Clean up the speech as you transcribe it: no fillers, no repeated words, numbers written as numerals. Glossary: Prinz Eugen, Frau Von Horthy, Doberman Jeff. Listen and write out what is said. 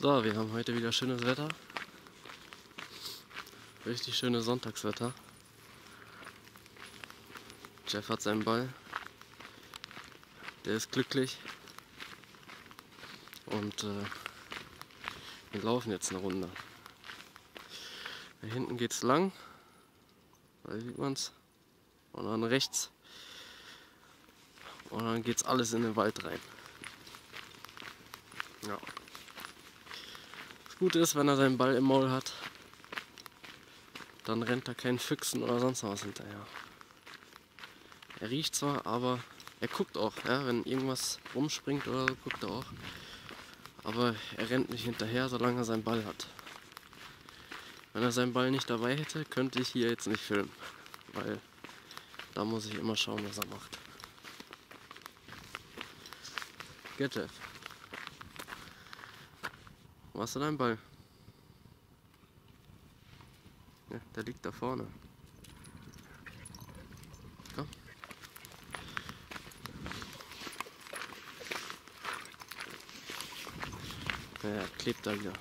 So, wir haben heute wieder schönes Wetter. Richtig schönes Sonntagswetter. Jeff hat seinen Ball. Der ist glücklich. Und wir laufen jetzt eine Runde. Da hinten geht's lang. Da sieht man's. Und dann rechts. Und dann geht's alles in den Wald rein. Ja. Das Gute ist, wenn er seinen Ball im Maul hat, dann rennt er keinen Füchsen oder sonst was hinterher. Er riecht zwar, aber er guckt auch. Ja? Wenn irgendwas rumspringt oder so, guckt er auch. Aber er rennt nicht hinterher, solange er seinen Ball hat. Wenn er seinen Ball nicht dabei hätte, könnte ich hier jetzt nicht filmen. Weil da muss ich immer schauen, was er macht. Get Jeff. Wo hast du deinen Ball? Ja, der liegt da vorne. Komm. Ja, klebt da wieder.